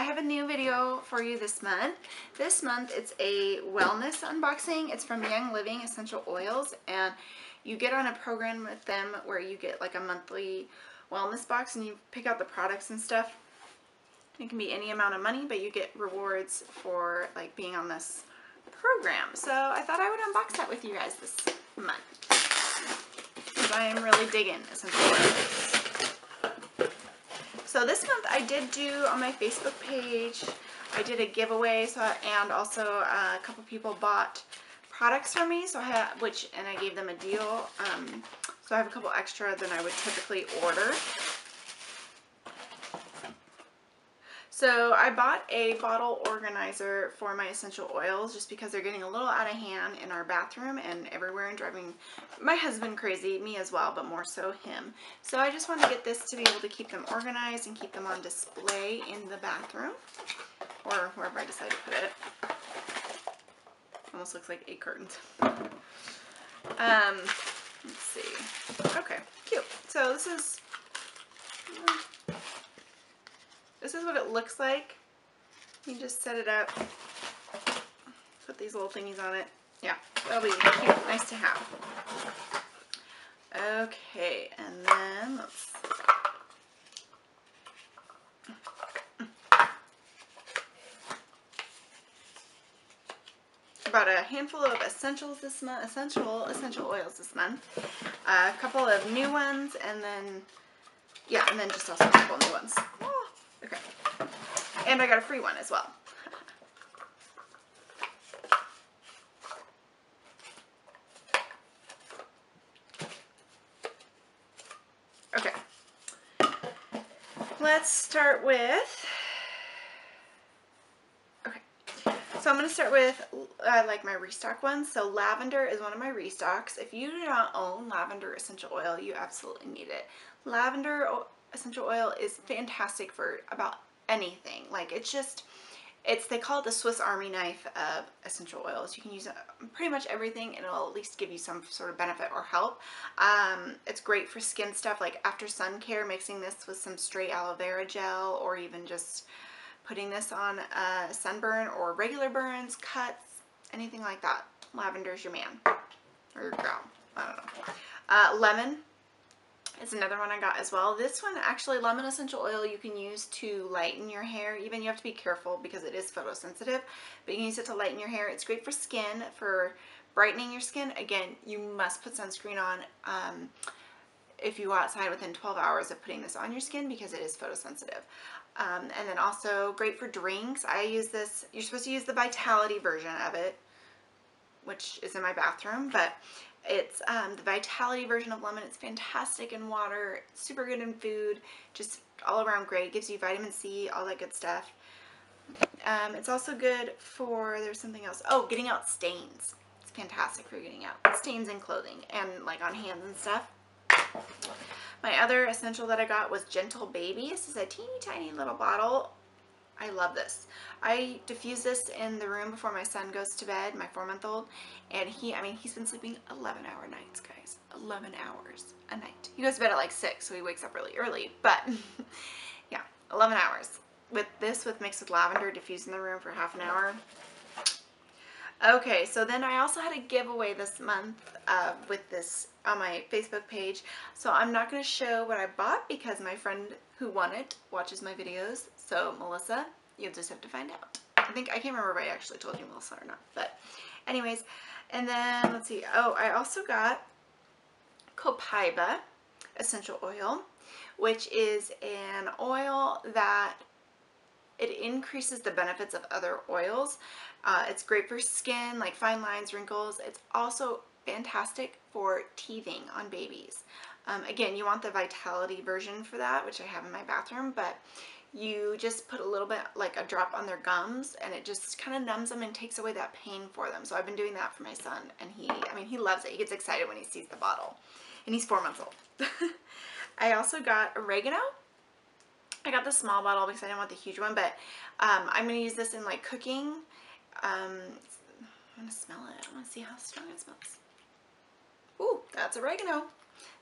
I have a new video for you this month. This month it's a wellness unboxing. It's from Young Living Essential Oils, and you get on a program with them where you get like a monthly wellness box and you pick out the products and stuff. It can be any amount of money, but you get rewards for like being on this program. So I thought I would unbox that with you guys this month because I am really digging essential oils. So this month I did do on my Facebook page, I did a giveaway, and also a couple people bought products for me, so I have, and I gave them a deal, so I have a couple extra than I would typically order. So I bought a bottle organizer for my essential oils just because they're getting a little out of hand in our bathroom and everywhere and driving my husband crazy, me as well, but more so him. So I just wanted to get this to be able to keep them organized and keep them on display in the bathroom or wherever I decide to put it. Almost looks like egg cartons. Let's see. Okay, cute. So this is what it looks like. You just set it up, put these little thingies on it. Yeah, that'll be cute, nice to have. Okay, and then let's bought a handful of essentials this month, essential oils this month. A couple of new ones, and then yeah, and then just also a couple new ones. Okay, and I got a free one as well. Okay, let's start with, okay, so I'm going to start with like my restock ones. So lavender is one of my restocks. If you do not own lavender essential oil, you absolutely need it. Lavender essential oil is fantastic for about anything. Like they call it the Swiss Army knife of essential oils. You can use pretty much everything and it'll at least give you some sort of benefit or help. It's great for skin stuff like after sun care, mixing this with some straight aloe vera gel, or even just putting this on a sunburn or regular burns, cuts, anything like that. Lavender's your man or your girl, I don't know. Lemon. It's another one I got as well. This one, actually, lemon essential oil you can use to lighten your hair. Even you have to be careful because it is photosensitive, but you can use it to lighten your hair. It's great for skin, for brightening your skin. Again, you must put sunscreen on if you go outside within 12 hours of putting this on your skin because it is photosensitive. And then also great for drinks. I use this. You're supposed to use the Vitality version of it, which is in my bathroom, but it's the Vitality version of lemon. It's fantastic in water, super good in food, just all around great. Gives you vitamin C, all that good stuff. It's also good for, there's something else. Oh, getting out stains. It's fantastic for getting out stains in clothing and like on hands and stuff. My other essential that I got was Gentle Baby. This is a teeny tiny little bottle. I love this. I diffuse this in the room before my son goes to bed, my 4-month-old, and he's been sleeping 11-hour nights, guys. 11 hours a night. He goes to bed at like 6, so he wakes up really early, but yeah, 11 hours. With this, mixed with lavender, diffused in the room for half an hour. Okay, so then I also had a giveaway this month with this on my Facebook page. So I'm not going to show what I bought because my friend who won it watches my videos. So Melissa, you'll just have to find out. I can't remember if I actually told you, Melissa, or not. But anyways, and then let's see. Oh, I also got Copaiba Essential Oil, which is an oil that it increases the benefits of other oils. It's great for skin, like fine lines, wrinkles. It's also fantastic for teething on babies. Again, you want the Vitality version for that, which I have in my bathroom, but you just put a little bit, like a drop on their gums, and it just kind of numbs them and takes away that pain for them. So I've been doing that for my son, and he loves it. He gets excited when he sees the bottle, and he's 4 months old. I also got oregano. I got the small bottle because I didn't want the huge one, but I'm going to use this in like cooking. I want to smell it. I want to see how strong it smells. Ooh, that's oregano.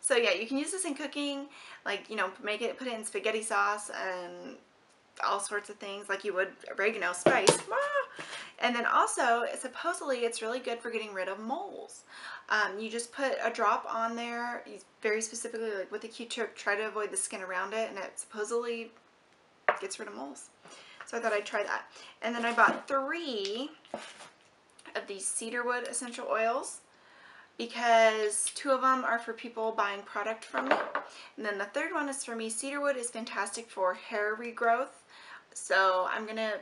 So yeah, you can use this in cooking, like, you know, put it in spaghetti sauce and all sorts of things like you would oregano, spice. And then also, supposedly, it's really good for getting rid of moles. You just put a drop on there, very specifically, like with a Q-tip, try to avoid the skin around it, and it supposedly gets rid of moles. So I thought I'd try that. And then I bought 3 of these cedarwood essential oils, because 2 of them are for people buying product from me. And then the 3rd one is for me. Cedarwood is fantastic for hair regrowth. So I'm going to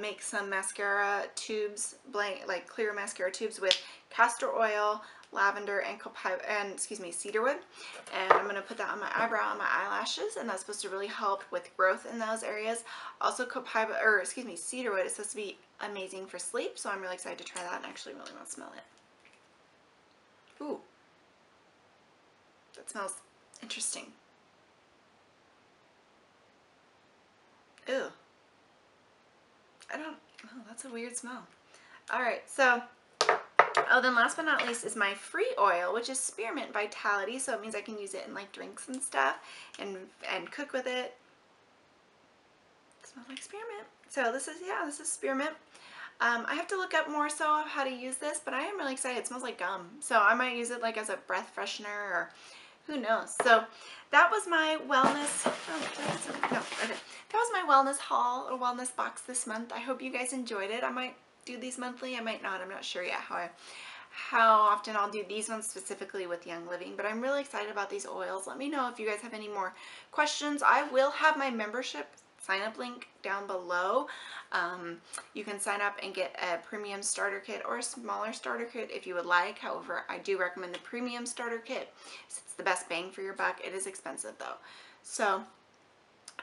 make some mascara tubes, like clear mascara tubes with castor oil, lavender, and cedarwood. And I'm going to put that on my eyebrow and my eyelashes, and that's supposed to really help with growth in those areas. Also, cedarwood is supposed to be amazing for sleep, so I'm really excited to try that and actually really want to smell it. Ooh, that smells interesting. Ew. Oh, that's a weird smell. Alright, so, oh, then last but not least is my free oil, which is Spearmint Vitality, so it means I can use it in, like, drinks and stuff, and cook with it. It smells like spearmint. So this is, yeah, this is spearmint. I have to look up more so of how to use this, but I am really excited. It smells like gum, so I might use it like as a breath freshener, or who knows. So that was my wellness, that was my wellness haul or wellness box this month. I hope you guys enjoyed it. I might do these monthly, I might not. I'm not sure yet how often I'll do these ones specifically with Young Living, but I'm really excited about these oils. Let me know if you guys have any more questions. I will have my membership sign up link down below. You can sign up and get a premium starter kit or a smaller starter kit if you would like. However, I do recommend the premium starter kit. It's the best bang for your buck. It is expensive though. So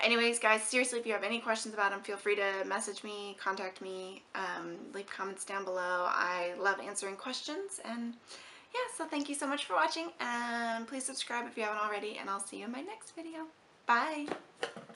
anyways, guys, seriously, if you have any questions about them, feel free to message me, contact me, leave comments down below. I love answering questions, and yeah, so thank you so much for watching, and please subscribe if you haven't already, and I'll see you in my next video. Bye!